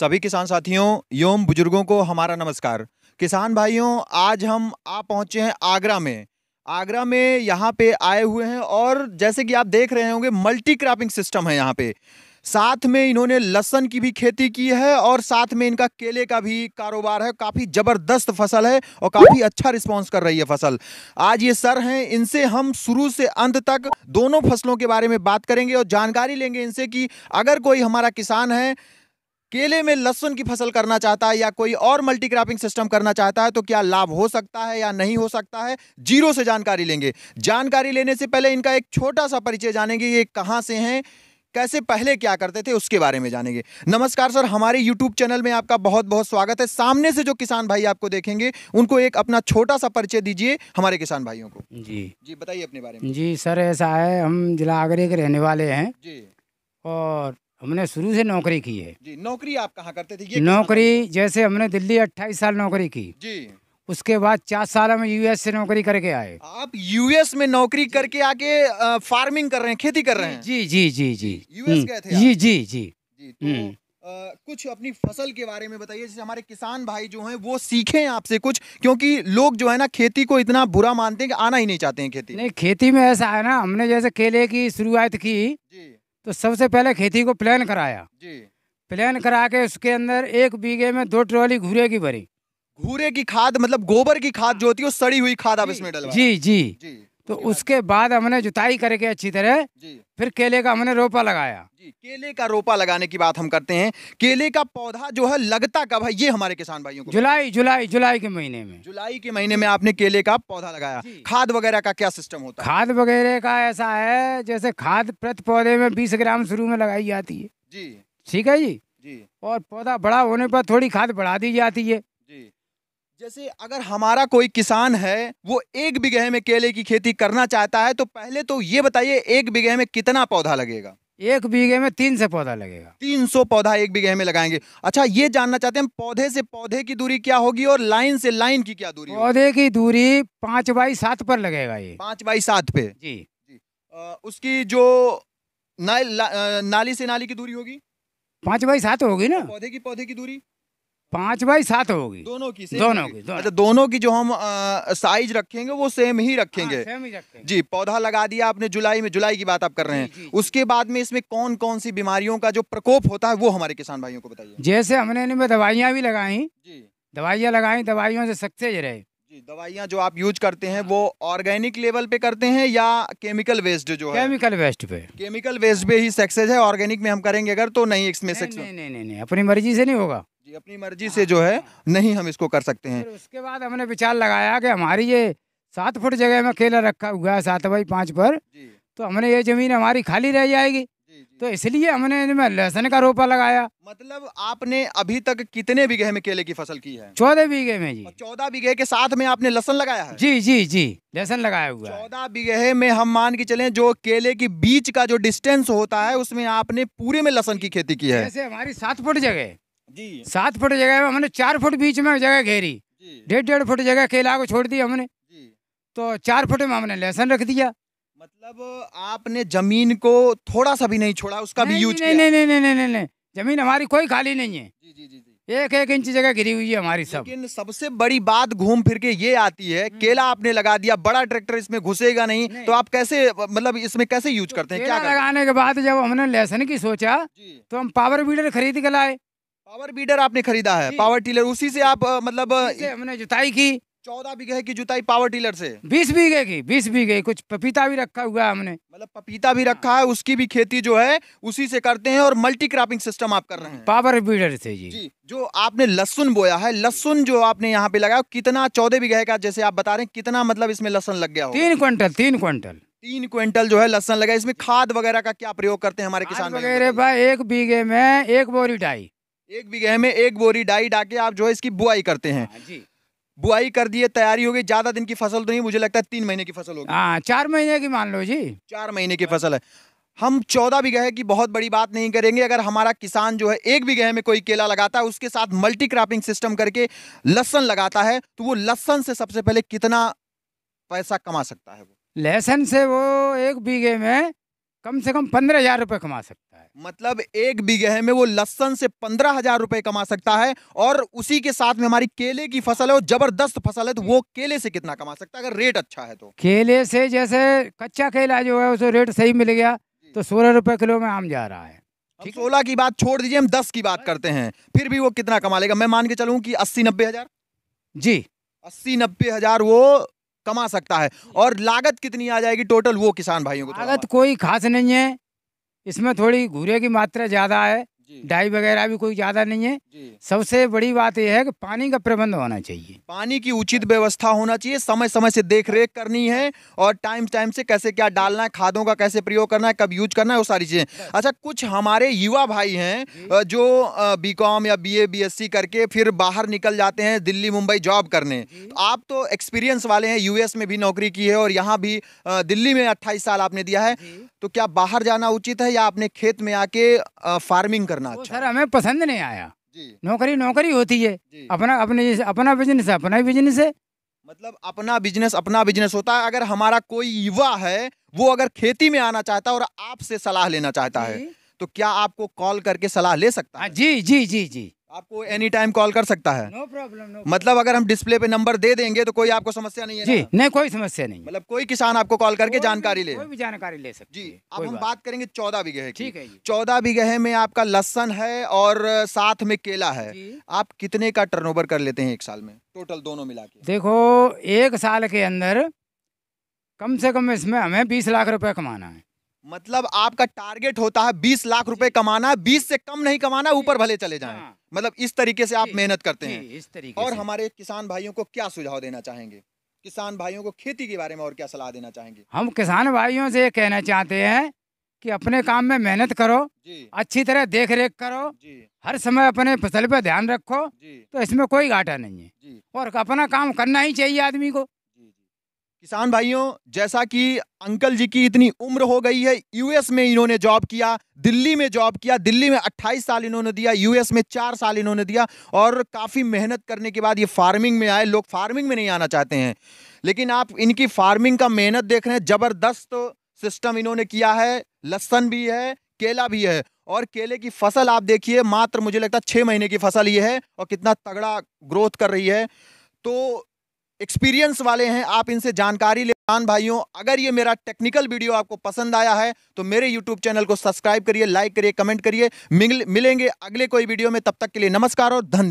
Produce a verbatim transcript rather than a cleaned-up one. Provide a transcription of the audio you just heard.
सभी किसान साथियों एवं बुजुर्गों को हमारा नमस्कार। किसान भाइयों, आज हम आ पहुंचे हैं आगरा में। आगरा में यहाँ पे आए हुए हैं और जैसे कि आप देख रहे होंगे मल्टी क्रॉपिंग सिस्टम है यहाँ पे। साथ में इन्होंने लहसुन की भी खेती की है और साथ में इनका केले का भी कारोबार है। काफ़ी ज़बरदस्त फसल है और काफ़ी अच्छा रिस्पांस कर रही है फसल। आज ये सर हैं, इनसे हम शुरू से अंत तक दोनों फसलों के बारे में बात करेंगे और जानकारी लेंगे इनसे कि अगर कोई हमारा किसान है केले में लहसुन की फसल करना चाहता है या कोई और मल्टी क्रॉपिंग सिस्टम करना चाहता है तो क्या लाभ हो सकता है या नहीं हो सकता है, जीरो से जानकारी लेंगे। जानकारी लेने से पहले इनका एक छोटा सा परिचय जानेंगे, ये कहाँ से हैं, कैसे पहले क्या करते थे, उसके बारे में जानेंगे। नमस्कार सर, हमारे YouTube चैनल में आपका बहुत बहुत स्वागत है। सामने से जो किसान भाई आपको देखेंगे उनको एक अपना छोटा सा परिचय दीजिए हमारे किसान भाइयों को। जी जी बताइए अपने बारे में। जी सर, ऐसा है, हम जिला आगरे के रहने वाले हैं जी और हमने शुरू से नौकरी की है। जी, नौकरी आप कहाँ करते थे? ये नौकरी जैसे हमने दिल्ली अट्ठाईस साल नौकरी की जी, उसके बाद चार साल में यूएस से नौकरी करके आए। आप यूएस में नौकरी करके आके फार्मिंग कर रहे हैं, खेती कर रहे हैं? जी जी जी जी यूएस गए थे? जी जी जी जी। तो आ, कुछ अपनी फसल के बारे में बताइए जैसे हमारे किसान भाई जो हैं वो सीखें आपसे कुछ, क्योंकि लोग जो है ना खेती को इतना बुरा मानते हैं कि आना ही नहीं चाहते हैं खेती। नहीं, खेती में ऐसा है ना, हमने जैसे केले की शुरुआत की तो सबसे पहले खेती को प्लान कराया जी। प्लान करा के उसके अंदर एक बीघे में दो ट्रॉली घूरे की भरी। घूरे की खाद मतलब गोबर की खाद जो होती है, सड़ी हुई खाद आप इसमें डलवाएं। जी जी जी। तो उसके बाद हमने जुताई करके अच्छी तरह फिर केले का हमने रोपा लगाया जी। केले का रोपा लगाने की बात हम करते हैं। केले का पौधा जो है लगता कब है ये हमारे किसान भाइयों को? जुलाई जुलाई जुलाई के महीने में। जुलाई के महीने में आपने केले का पौधा लगाया। खाद वगैरह का क्या सिस्टम होता है? खाद वगैरह का ऐसा है, जैसे खाद प्रति पौधे में बीस ग्राम शुरू में लगाई जाती है जी, ठीक है जी जी। और पौधा बड़ा होने पर थोड़ी खाद बढ़ा दी जाती है जी। जैसे अगर हमारा कोई किसान है वो एक बीघे में केले की खेती करना चाहता है तो पहले तो ये बताइए एक बीघे में कितना पौधा लगेगा? एक बीघे में तीन सौ पौधा लगेगा। तीन सौ पौधा एक बीघे में लगाएंगे। अच्छा, ये जानना चाहते हैं पौधे से पौधे की दूरी क्या होगी और लाइन से लाइन की क्या दूरी? पौधे की दूरी पाँच बाई सात पर लगेगा ये। पाँच बाई सात पे जी जी। आ, उसकी जो ना, ना, नाली से नाली की दूरी होगी? पाँच बाई सात होगी ना। पौधे की पौधे की दूरी पाँच बाई सात होगी दोनों की? दोनों की, दोनों की, दोनों की जो हम साइज रखेंगे वो सेम ही रखेंगे। हाँ, सेम ही रखेंगे जी। पौधा लगा दिया आपने जुलाई में, जुलाई की बात आप कर रहे हैं। उसके बाद में इसमें कौन कौन सी बीमारियों का जो प्रकोप होता है वो हमारे किसान भाइयों को बताइए। जैसे हमने इनमें दवाइयाँ भी लगाई जी, दवाइयाँ लगाई, दवाइयों से सक्सेस रहे जी। दवाइयाँ जो आप यूज करते हैं वो ऑर्गेनिक लेवल पे करते हैं या केमिकल वेस्ट? जो है केमिकल वेस्ट पे। केमिकल वेस्ट पे ही सक्सेस है, ऑर्गेनिक में हम करेंगे अगर तो नहीं इसमें सक्सेस? नहीं नहीं नहीं, अपनी मर्जी से नहीं होगा जी, अपनी मर्जी से जो है नहीं हम इसको कर सकते हैं। उसके बाद हमने विचार लगाया कि हमारी ये सात फुट जगह में केला रखा हुआ है सात बाई पाँच पर, तो हमने ये जमीन हमारी खाली रह जाएगी जी, जी। तो इसलिए हमने इनमें लहसुन का रोपा लगाया। मतलब आपने अभी तक कितने बीघे में केले की फसल की है? चौदह बीघे में जी। चौदह बीघे के साथ में आपने लहसुन लगाया है? जी जी जी, लहसुन लगाया हुआ। चौदह बीघे में हम मान के चलें जो केले की बीच का जो डिस्टेंस होता है उसमें आपने पूरे में लहसुन की खेती की है। जैसे हमारी सात फुट जगह जी, सात फुट जगह में हमने चार फुट बीच में जगह घेरी, डेढ़ डेढ़ फुट जगह केला को छोड़ दी हमने जी। तो चार फुट में हमने लहसुन रख दिया। मतलब आपने जमीन को थोड़ा सा भी नहीं छोड़ा, उसका भी यूज किया? नहीं नहीं नहीं नहीं नहीं, जमीन हमारी कोई खाली नहीं है जी जी जी। एक एक इंच जगह घिरी हुई है हमारी सब। लेकिन सबसे बड़ी बात घूम फिर के ये आती है, केला आपने लगा दिया, बड़ा ट्रैक्टर इसमें घुसेगा नहीं, नहीं। तो आप कैसे मतलब इसमें कैसे यूज करते हैं? केला लगाने के बाद जब हमने लहसुन की सोचा तो हम पावर वीडर खरीद के लाए। पावर बीडर आपने खरीदा है? पावर टिलर, उसी से आप मतलब हमने जुताई की। चौदह बीघे की जुताई पावर टिलर से? बीस बीघे की, बीस बीघे। कुछ पपीता भी रखा हुआ है हमने, मतलब पपीता भी रखा है, उसकी भी खेती जो है उसी से करते हैं। और मल्टी क्रॉपिंग सिस्टम आप कर रहे हैं पावर बीडर से जी जी। जो आपने लहसुन बोया है, लहसुन जो आपने यहाँ पे लगाया कितना चौदह बीघे का जैसे आप बता रहे हैं, कितना मतलब इसमें लहसुन लग गया? तीन क्विंटल, तीन क्विंटल तीन क्विंटल जो है लहसुन लगा। इसमें खाद वगैरह का क्या प्रयोग करते हैं हमारे किसान वगैरह? एक बीघे में एक बोरी डाई। एक बीघे में एक बोरी डाई डाके आप जो है इसकी बुआई करते हैं जी। बुआई कर दिए, तैयारी हो गई, ज्यादा दिन की फसल तो नहीं, मुझे लगता है तीन महीने की फसल होगी। हाँ, चार महीने की मान लो जी, चार महीने की फसल है। हम चौदह बीघे की बहुत बड़ी बात नहीं करेंगे। अगर हमारा किसान जो है एक बीघे में कोई केला लगाता है उसके साथ मल्टी क्रॉपिंग सिस्टम करके लहसुन लगाता है तो वो लहसुन से सबसे पहले कितना पैसा कमा सकता है? वो लहसुन से वो एक बीघे में कम से कम पंद्रह हजार रुपये कमा सकता है। मतलब एक बीघे में वो लहसुन से पंद्रह हजार रुपये कमा सकता है, और उसी के साथ में हमारी केले की फसल है, वो जबरदस्त फसल है, तो वो केले से कितना कमा सकता है अगर रेट अच्छा है तो? केले से जैसे कच्चा केला जो है उसको रेट सही मिल गया तो सोलह रुपये किलो में आम जा रहा है। ठीक, सोलह की बात छोड़ दीजिए, हम दस की बात करते हैं, फिर भी वो कितना कमा लेगा? मैं मान के चलूँ कि अस्सी नब्बे हजार जी अस्सी नब्बे हजार वो कमा सकता है। और लागत कितनी आ जाएगी टोटल वो किसान भाइयों को? लागत कोई खास नहीं है, इसमें थोड़ी घूरे की मात्रा ज्यादा है, डाई वगैरह भी कोई ज्यादा नहीं है। सबसे बड़ी बात यह है कि पानी का प्रबंध होना चाहिए, पानी की उचित व्यवस्था होना चाहिए, समय समय से देख रेख करनी है, और टाइम टाइम से कैसे क्या डालना है, खादों का कैसे प्रयोग करना है, कब यूज करना है, वो सारी चीजें। अच्छा, कुछ हमारे युवा भाई हैं जो बी कॉम या B A B S C करके फिर बाहर निकल जाते हैं दिल्ली मुंबई जॉब करने, तो आप तो एक्सपीरियंस वाले हैं, यूएस में भी नौकरी की है और यहाँ भी दिल्ली में अट्ठाईस साल आपने दिया है, तो क्या बाहर जाना उचित है या अपने खेत में आके फार्मिंग करना अच्छा? सर हमें पसंद नहीं आया जी। नौकरी नौकरी होती है, अपना अपने अपना बिजनेस है, अपना बिजनेस है, मतलब अपना बिजनेस अपना बिजनेस होता है। अगर हमारा कोई युवा है वो अगर खेती में आना चाहता है और आपसे सलाह लेना चाहता है तो क्या आपको कॉल करके सलाह ले सकता है? जी जी जी जी, आपको एनी टाइम कॉल कर सकता है, नो प्रॉब्लम। मतलब अगर हम डिस्प्ले पे नंबर दे देंगे तो कोई आपको समस्या नहीं है जी? नहीं, कोई समस्या नहीं, मतलब कोई किसान आपको कॉल करके जानकारी ले कोई भी जानकारी ले सकते जी। अब हम बात करेंगे चौदह बीघे की, चौदह बीघे में आपका लहसुन है और साथ में केला है, आप कितने का टर्नओवर कर लेते हैं एक साल में टोटल दोनों मिला के? देखो एक साल के अंदर कम से कम इसमें हमें बीस लाख रुपए कमाना है। मतलब आपका टारगेट होता है बीस लाख रुपए कमाना, बीस से कम नहीं कमाना, ऊपर भले चले जाएं। हाँ। मतलब इस तरीके से आप मेहनत करते हैं इस तरीके और से। हमारे किसान भाइयों को क्या सुझाव देना चाहेंगे, किसान भाइयों को खेती के बारे में और क्या सलाह देना चाहेंगे? हम किसान भाइयों से ये कहना चाहते हैं कि अपने काम में मेहनत करो जी। अच्छी तरह देख रेख करो जी। हर समय अपने फसल पे ध्यान रखो तो इसमें कोई घाटा नहीं है, और अपना काम करना ही चाहिए आदमी को। किसान भाइयों, जैसा कि अंकल जी की इतनी उम्र हो गई है, यूएस में इन्होंने जॉब किया, दिल्ली में जॉब किया, दिल्ली में अट्ठाईस साल इन्होंने दिया, यूएस में चार साल इन्होंने दिया, और काफ़ी मेहनत करने के बाद ये फार्मिंग में आए। लोग फार्मिंग में नहीं आना चाहते हैं, लेकिन आप इनकी फार्मिंग का मेहनत देख रहे हैं, ज़बरदस्त सिस्टम इन्होंने किया है, लहसुन भी है, केला भी है, और केले की फसल आप देखिए, मात्र मुझे लगता है छः महीने की फसल ये है, और कितना तगड़ा ग्रोथ कर रही है। तो एक्सपीरियंस वाले हैं, आप इनसे जानकारी ले। किसान भाइयों, अगर ये मेरा टेक्निकल वीडियो आपको पसंद आया है तो मेरे यूट्यूब चैनल को सब्सक्राइब करिए, लाइक करिए, कमेंट करिए। मिलेंगे अगले कोई वीडियो में, तब तक के लिए नमस्कार और धन्यवाद।